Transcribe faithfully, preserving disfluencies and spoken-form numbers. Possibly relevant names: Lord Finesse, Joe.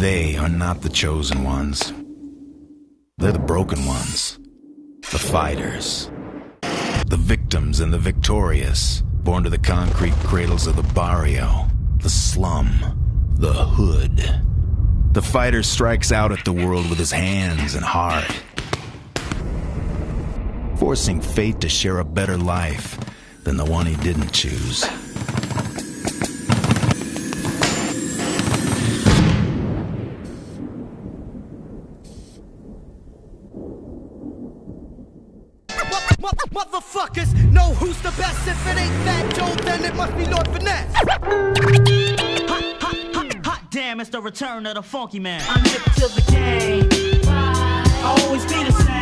They are not the chosen ones. They're the broken ones, the fighters, the victims and the victorious, born to the concrete cradles of the barrio, the slum, the hood. The fighter strikes out at the world with his hands and heart, forcing fate to share a better life than the one he didn't choose. Motherfuckers know who's the best. If it ain't Fat Joe, then it must be Lord Finesse. Hot, hot, hot, hot damn, it's the return of the funky man. I'm hip to the game. I always be the same.